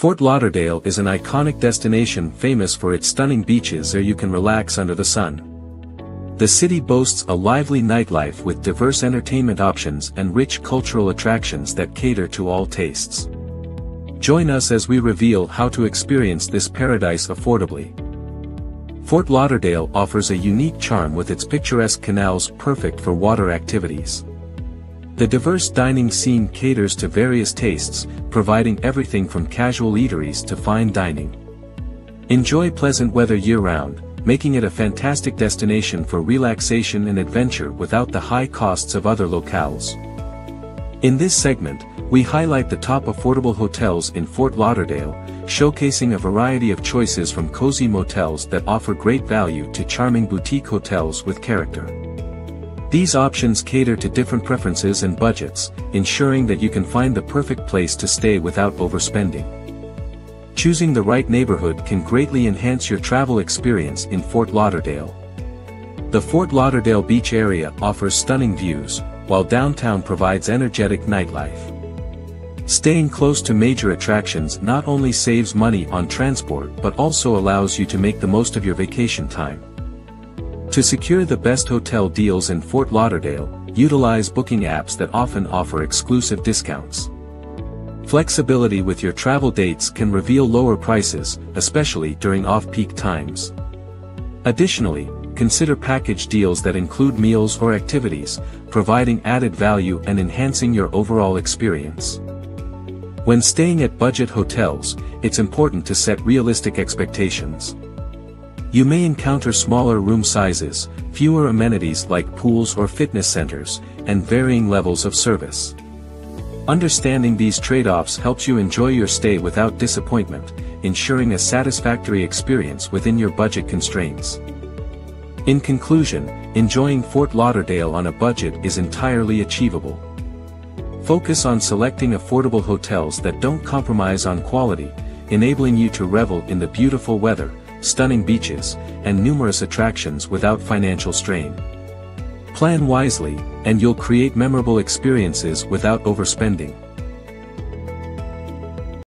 Fort Lauderdale is an iconic destination famous for its stunning beaches where you can relax under the sun. The city boasts a lively nightlife with diverse entertainment options and rich cultural attractions that cater to all tastes. Join us as we reveal how to experience this paradise affordably. Fort Lauderdale offers a unique charm with its picturesque canals perfect for water activities. The diverse dining scene caters to various tastes, providing everything from casual eateries to fine dining. Enjoy pleasant weather year-round, making it a fantastic destination for relaxation and adventure without the high costs of other locales. In this segment, we highlight the top affordable hotels in Fort Lauderdale, showcasing a variety of choices from cozy motels that offer great value to charming boutique hotels with character. These options cater to different preferences and budgets, ensuring that you can find the perfect place to stay without overspending. Choosing the right neighborhood can greatly enhance your travel experience in Fort Lauderdale. The Fort Lauderdale beach area offers stunning views, while downtown provides energetic nightlife. Staying close to major attractions not only saves money on transport but also allows you to make the most of your vacation time. To secure the best hotel deals in Fort Lauderdale, utilize booking apps that often offer exclusive discounts. Flexibility with your travel dates can reveal lower prices, especially during off-peak times. Additionally, consider package deals that include meals or activities, providing added value and enhancing your overall experience. When staying at budget hotels, it's important to set realistic expectations. You may encounter smaller room sizes, fewer amenities like pools or fitness centers, and varying levels of service. Understanding these trade-offs helps you enjoy your stay without disappointment, ensuring a satisfactory experience within your budget constraints. In conclusion, enjoying Fort Lauderdale on a budget is entirely achievable. Focus on selecting affordable hotels that don't compromise on quality, enabling you to revel in the beautiful weather, stunning beaches, and numerous attractions without financial strain. Plan wisely, and you'll create memorable experiences without overspending.